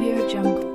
AudioJungle.